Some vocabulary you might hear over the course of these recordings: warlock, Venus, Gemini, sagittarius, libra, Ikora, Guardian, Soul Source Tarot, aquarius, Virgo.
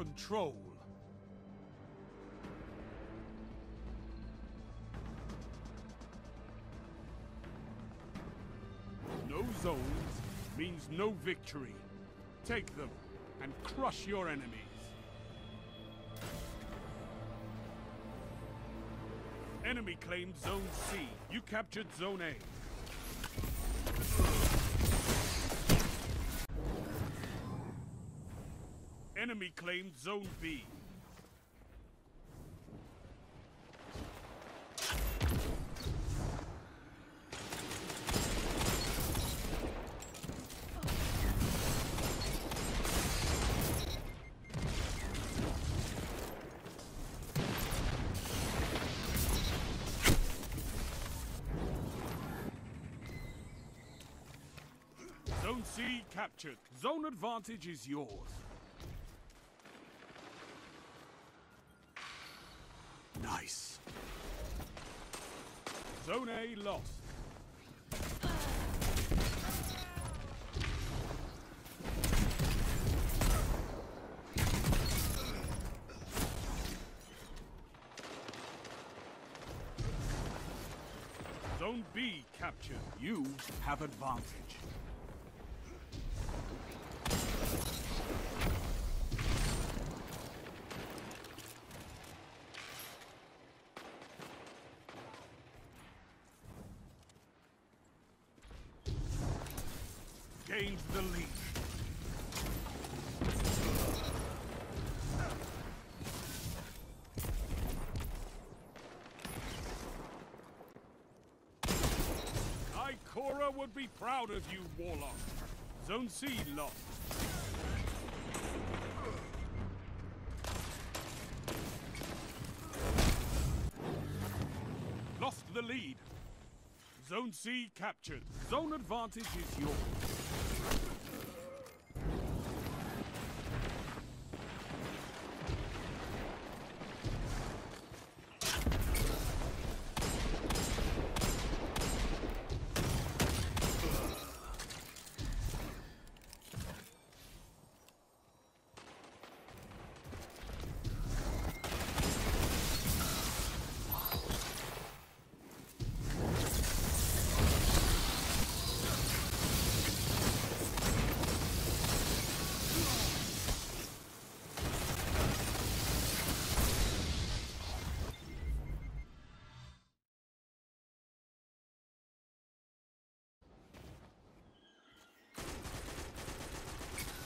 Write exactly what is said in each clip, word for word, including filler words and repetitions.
control. No zones means no victory. Take them and crush your enemies. Enemy claimed Zone C. You captured Zone A. Enemy claimed Zone B. Zone C captured. Zone advantage is yours. Nice. Zone A lost. Zone B captured. You have advantage. Gains the lead. Ikora would be proud of you, Warlock. Zone C lost. Lost the lead. Zone C captured. Zone advantage is yours.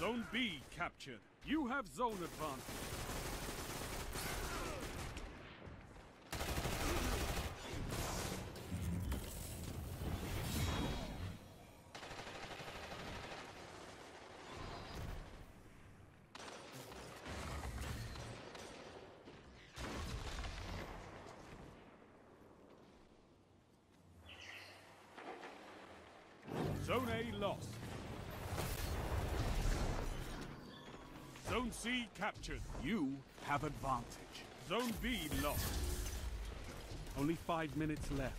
Zone B captured. You have zone advantage. Zone A lost. Zone C captured. You have advantage. Zone B lost. Only five minutes left.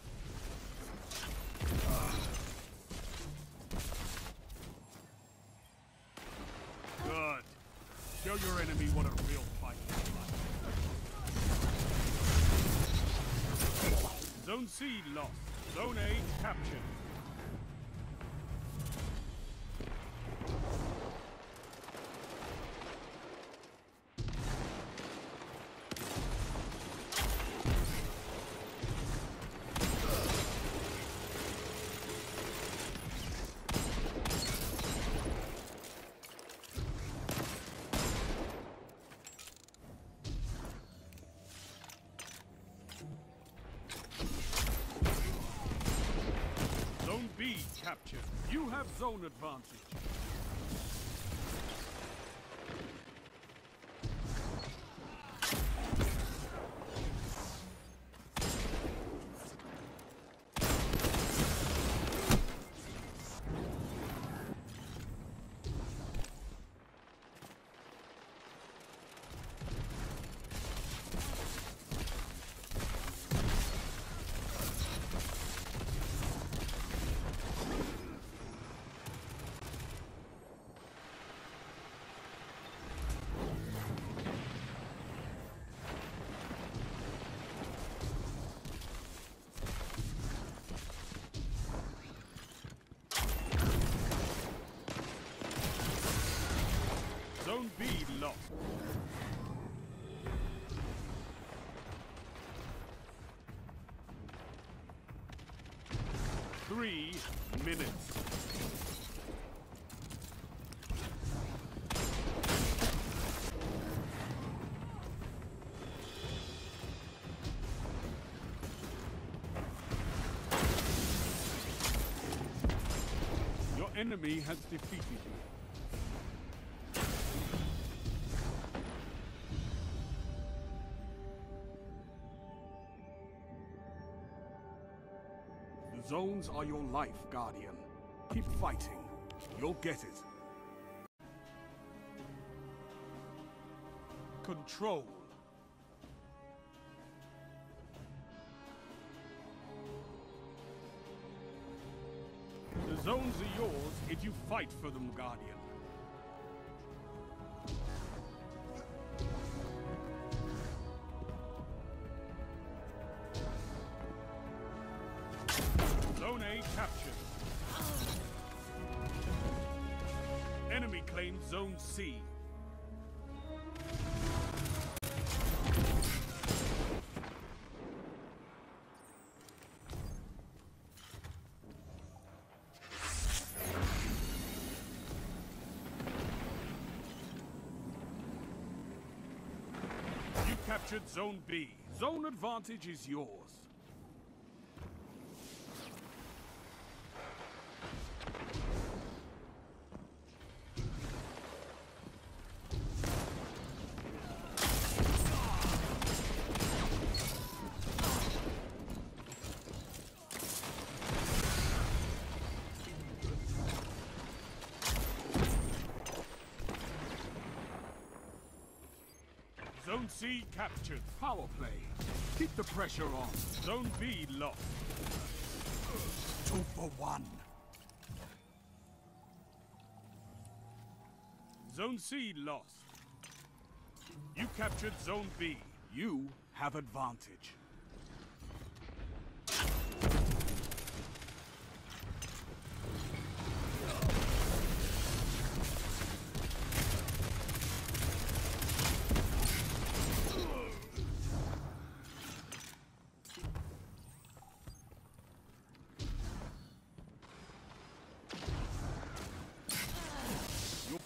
Good. Show your enemy what a real fight is like. Zone C lost. Zone A captured. B captured. You have zone advantage. three minutes. Your enemy has defeated you. Zones are your life, Guardian. Keep fighting. You'll get it. Control. The zones are yours if you fight for them, Guardian. Zone A captured. Enemy claims Zone C. You captured Zone B. Zone advantage is yours. Zone C captured. Power play. Keep the pressure on. Zone B lost. Two for one. Zone C lost. You captured Zone B. You have advantage.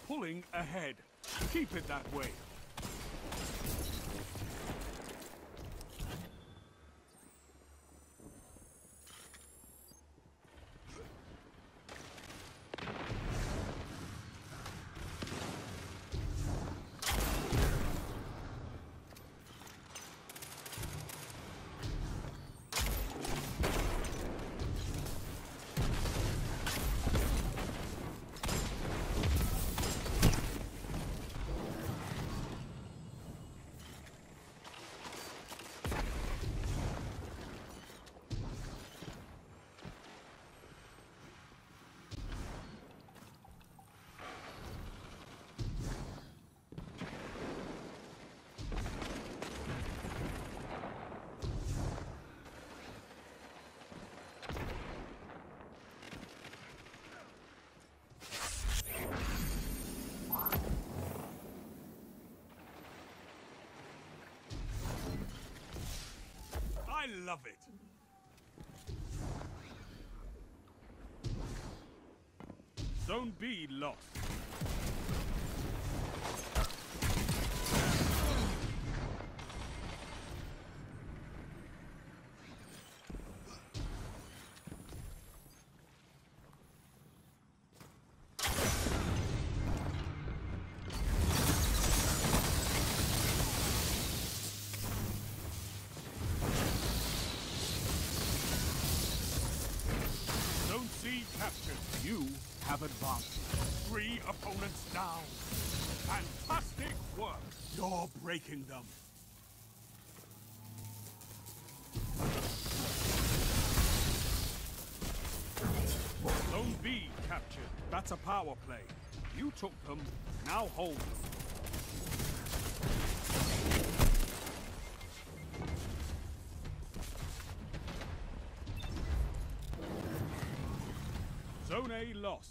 Pulling ahead. Keep it that way. I love it. Zone B lost. Captured. You have advanced. Three opponents down. Fantastic work. You're breaking them. Zone B captured. That's a power play. You took them, now hold them. Zone A lost.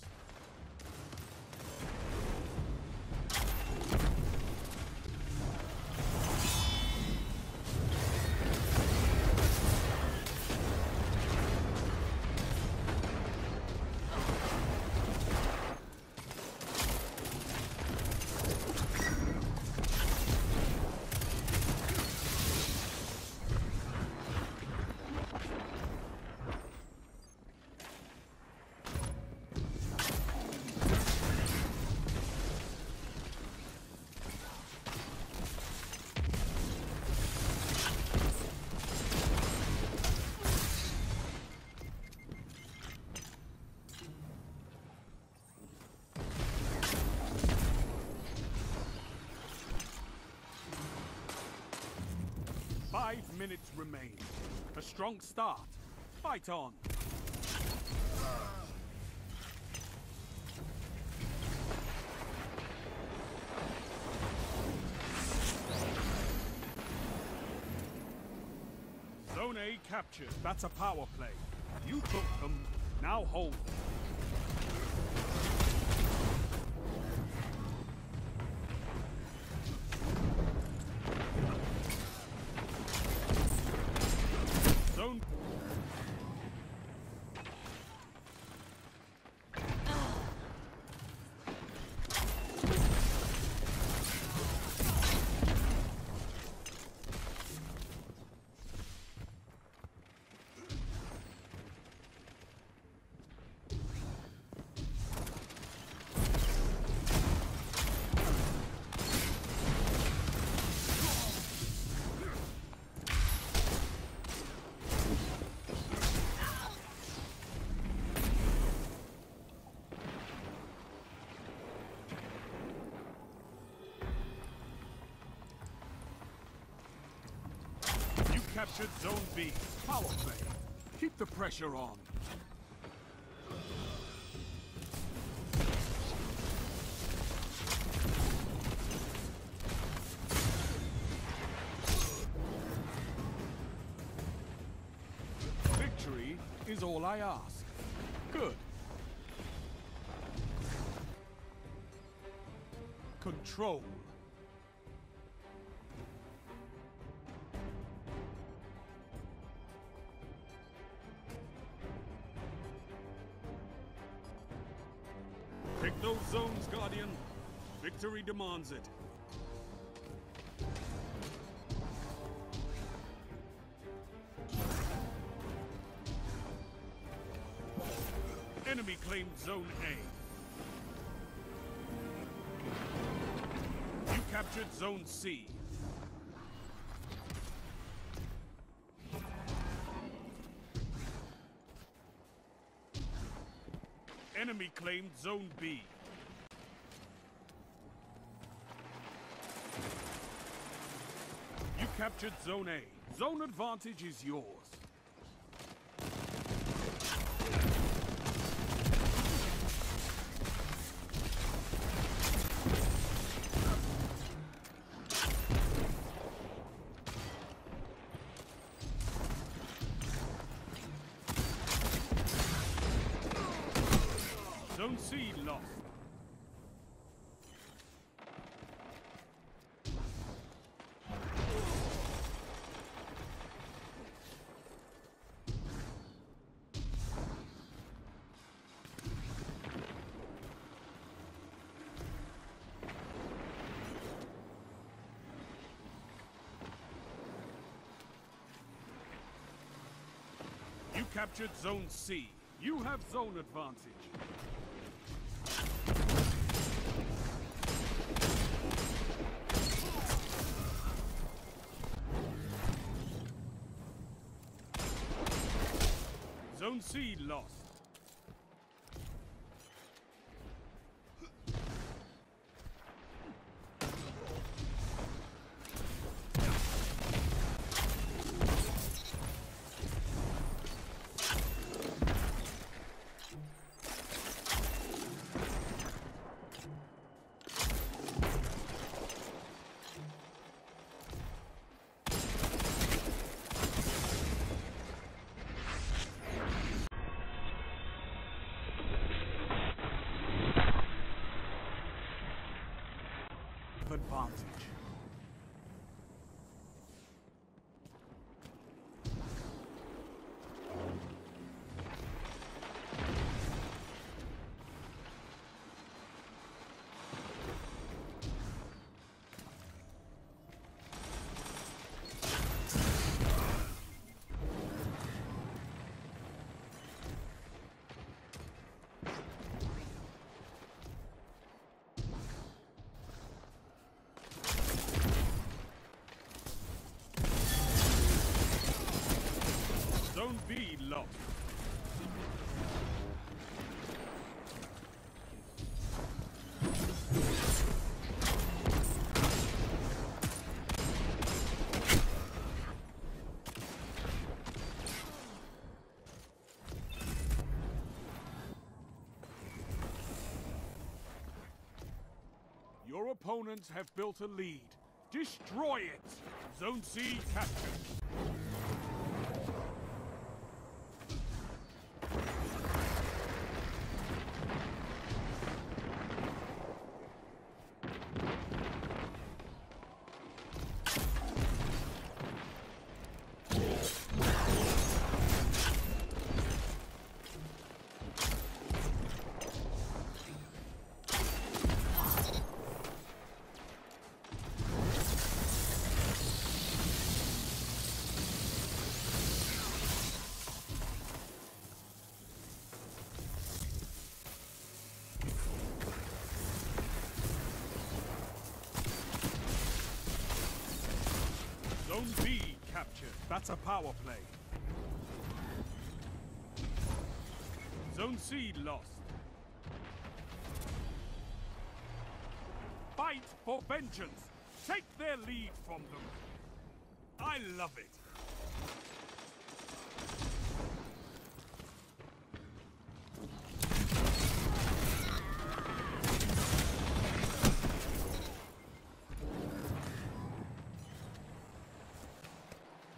Five minutes remain. A strong start. Fight on. Zone A captured. That's a power play. You took them. Now hold them. Captured Zone B. Power play. Keep the pressure on. Victory is all I ask. Good. Control. Pick those zones, Guardian. Victory demands it. Enemy claimed Zone A. You captured Zone C. Enemy claimed Zone B. You captured Zone A. Zone advantage is yours. Zone C lost. You captured Zone C. You have zone advantage. Zone C lost. Advantage. opponents have built a lead. Destroy it! Zone C captured. Zone B captured. That's a power play. Zone C lost. Fight for vengeance. Take their lead from them. I love it.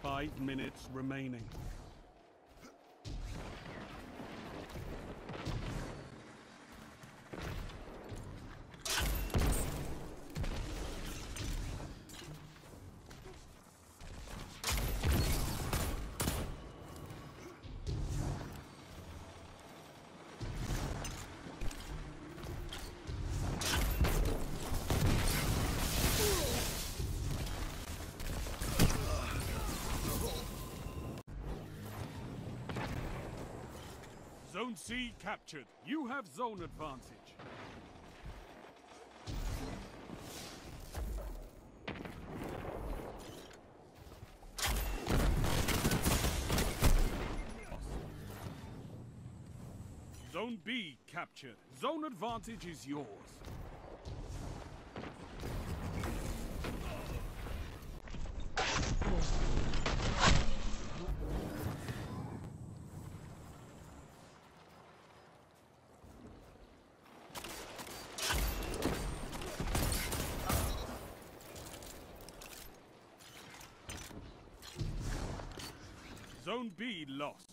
Five minutes remaining. Zone C captured. You have zone advantage. Zone B captured. Zone advantage is yours. Zone B lost.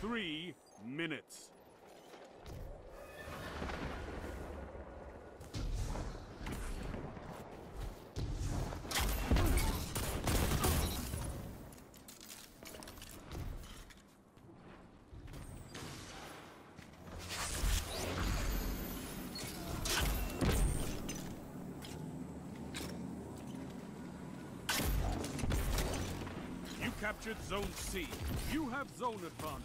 Three minutes. You captured Zone C. You have zone advantage.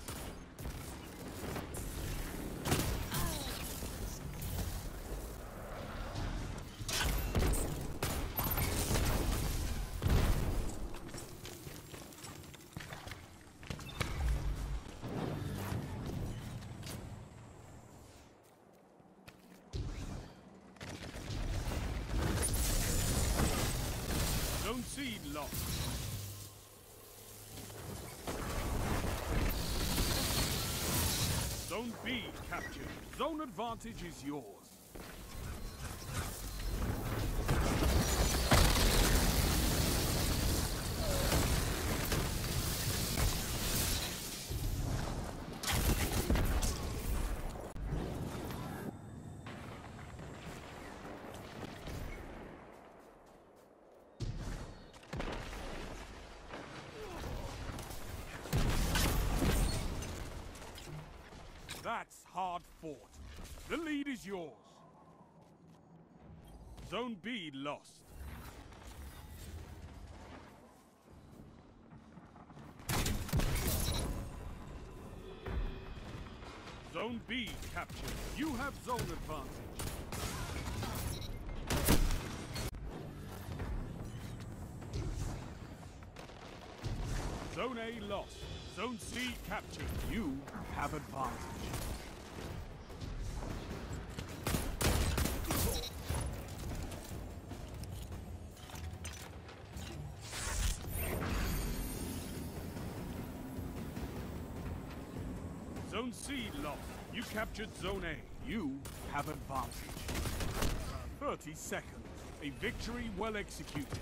Zone C lost. Zone B captured. Zone advantage is yours. That's hard fought. The lead is yours. Zone B lost. Zone B captured. You have zone advantage. Zone A lost. Zone C captured. You have advantage. Zone C lost. You captured Zone A. You have advantage. thirty seconds. A victory well executed.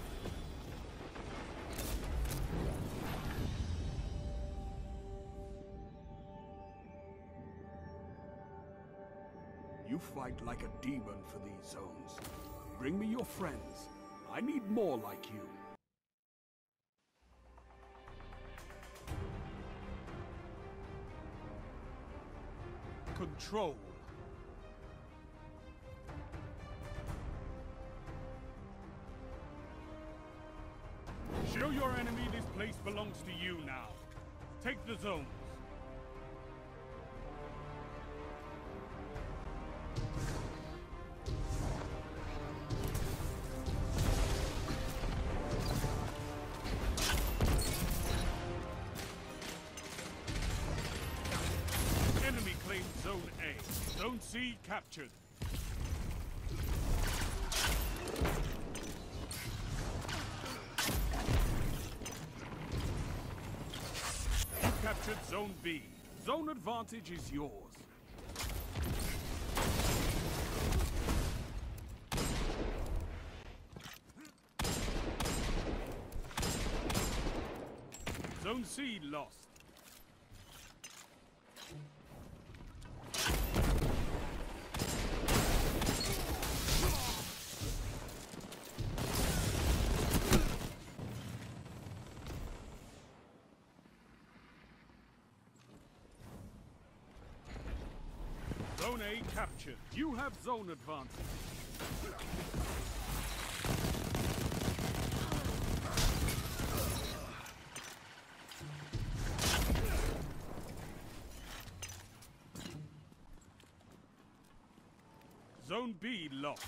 You fight like a demon for these zones. Bring me your friends. I need more like you. Control. Show your enemy this place belongs to you now. Take the zones. Enemy claimed Zone A. Zone C captured. Captured Zone B. Zone advantage is yours. Zone C lost. Zone A captured. You have zone advantage. Zone B lost.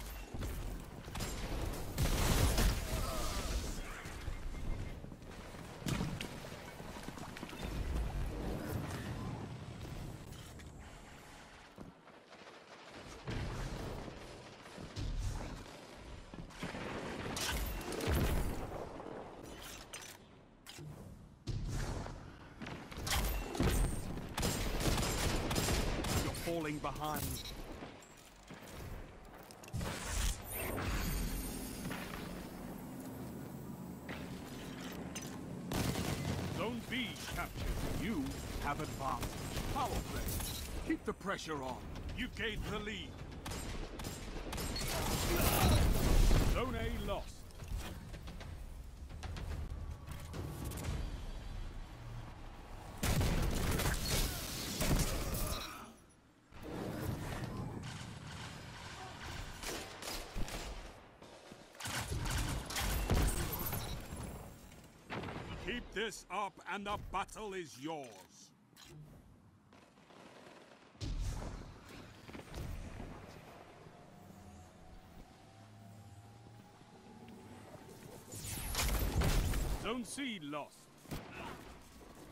Falling behind. Zone B captured. You have advanced. Power play. Keep the pressure on. You gained the lead. Zone A lost. Keep this up, and the battle is yours. Zone C lost.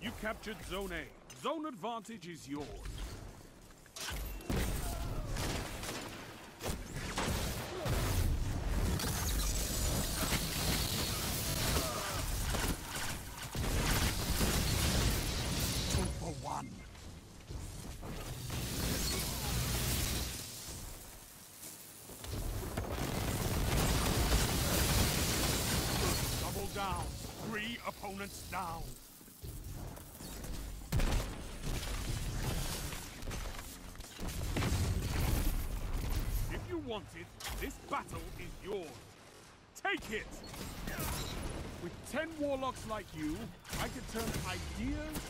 You captured Zone A. Zone advantage is yours. Down. Three opponents down. If you want it, this battle is yours. Take it! With ten warlocks like you, I can turn ideas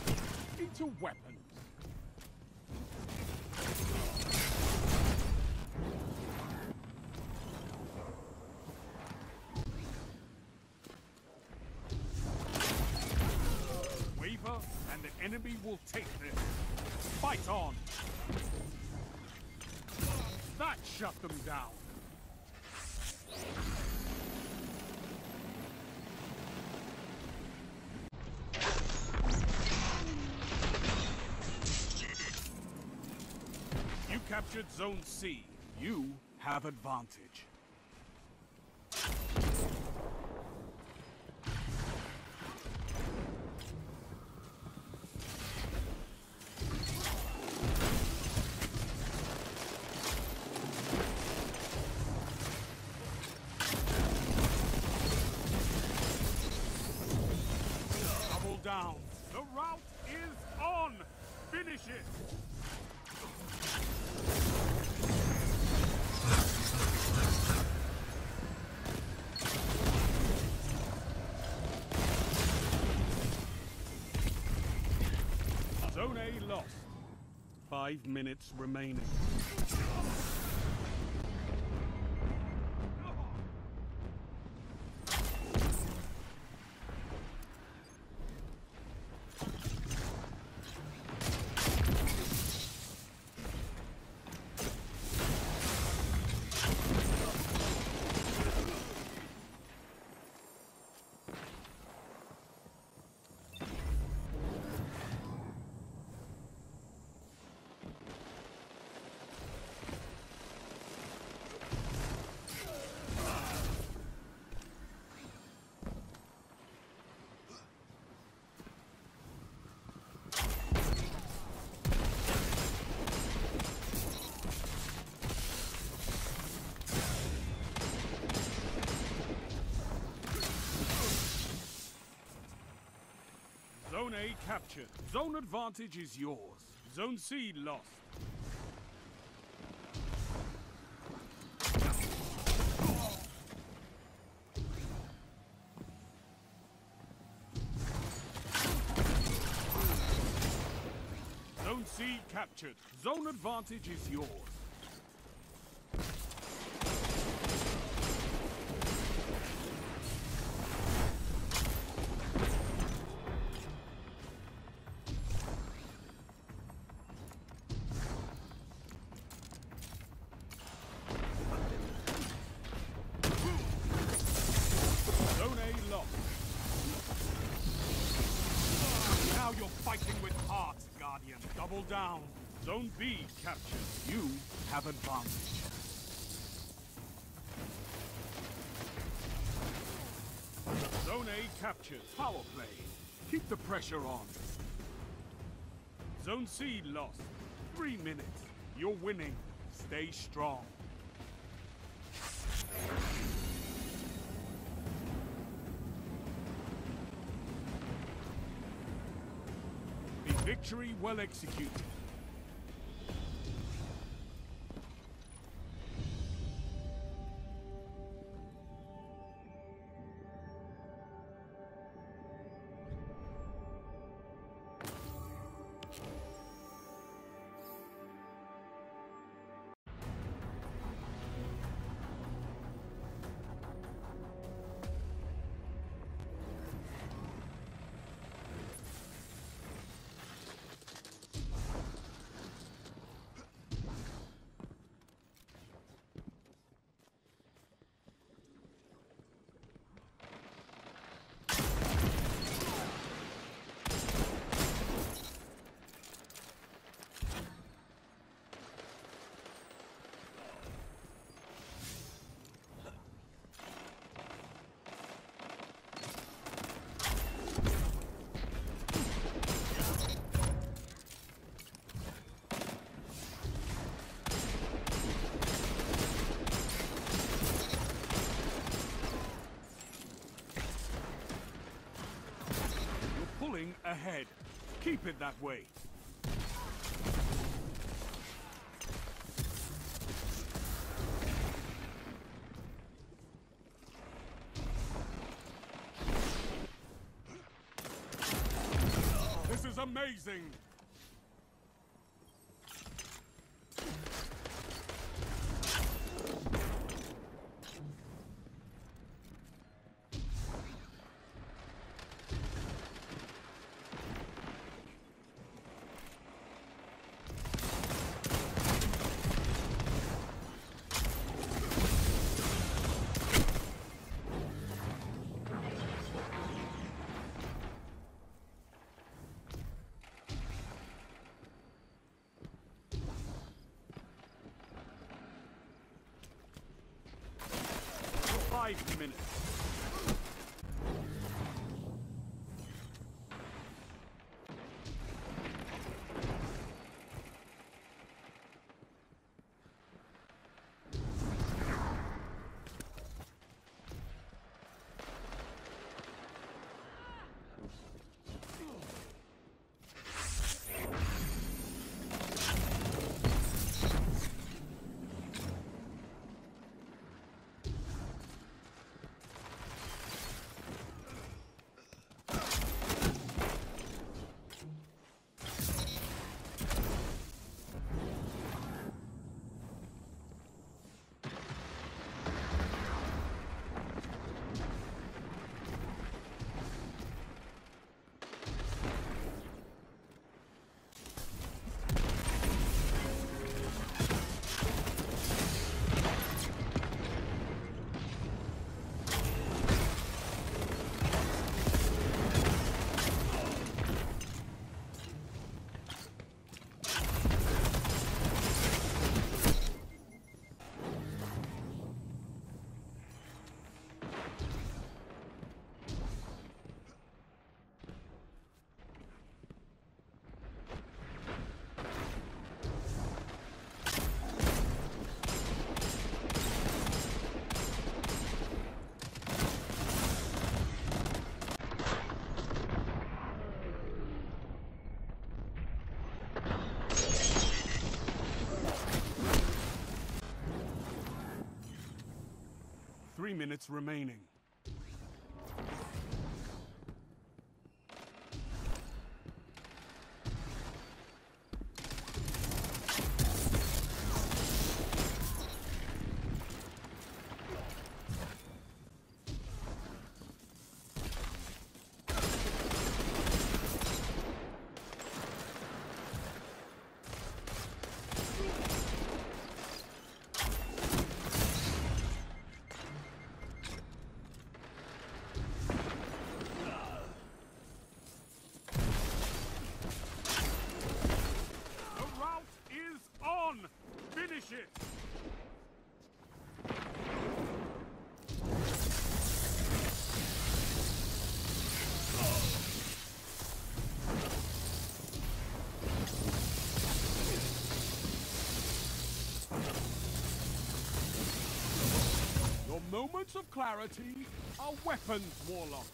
into weapons. And the enemy will take this. Fight on! That shut them down. captured Zone C. You have advantage. Down. The route is on. Finish it. Zone A lost. Five minutes remaining. Zone A captured. Zone advantage is yours. Zone C lost. Zone C captured. Zone advantage is yours. Double down. Zone B captured. You have advantage. Zone A captured. Power play. Keep the pressure on. Zone C lost. Three minutes. You're winning. Stay strong. Victory well executed. Ahead. Keep it that way. This is amazing. Five minutes. Three minutes remaining. Your moments of clarity are weapons, warlock.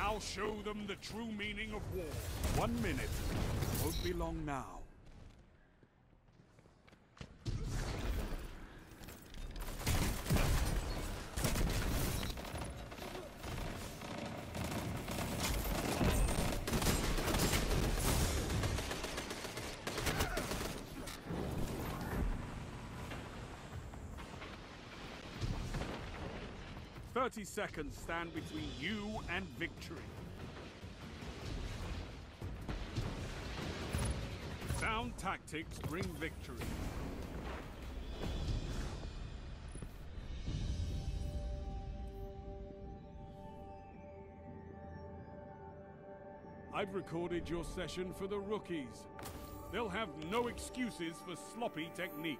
I'll show them the true meaning of war. One minute. Won't be long now. Thirty seconds stand between you and victory. Sound tactics bring victory. I've recorded your session for the rookies. They'll have no excuses for sloppy technique.